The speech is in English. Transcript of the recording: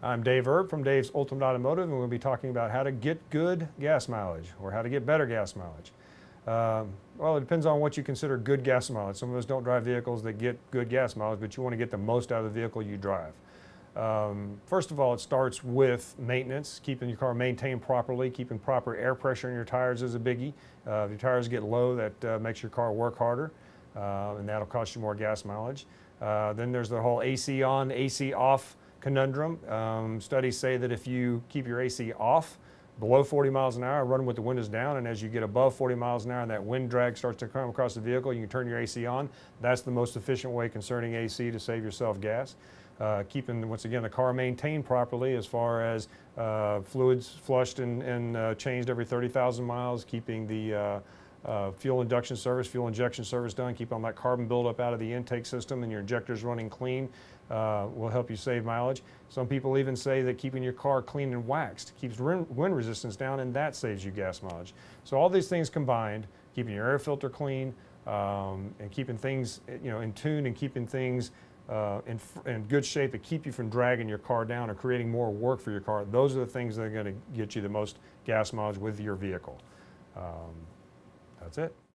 I'm Dave Erb from Dave's Ultimate Automotive, and we'll be talking about how to get good gas mileage or how to get better gas mileage. Well, it depends on what you consider good gas mileage. Some of us don't drive vehicles that get good gas mileage, but you want to get the most out of the vehicle you drive. First of all, it starts with maintenance, keeping your car maintained properly, keeping proper air pressure in your tires is a biggie. If your tires get low, that makes your car work harder, and that'll cost you more gas mileage. Then there's the whole AC on, AC off conundrum. Studies say that if you keep your AC off below 40 miles an hour, run with the windows down, and as you get above 40 miles an hour and that wind drag starts to come across the vehicle, you can turn your AC on. That's the most efficient way concerning AC to save yourself gas. Keeping, once again, the car maintained properly as far as fluids flushed and changed every 30,000 miles, keeping the fuel injection service done, keep all that carbon buildup out of the intake system and your injectors running clean will help you save mileage. Some people even say that keeping your car clean and waxed keeps wind resistance down, and that saves you gas mileage. So all these things combined, keeping your air filter clean and keeping things in tune and keeping things in good shape to keep you from dragging your car down or creating more work for your car, those are the things that are going to get you the most gas mileage with your vehicle. That's it.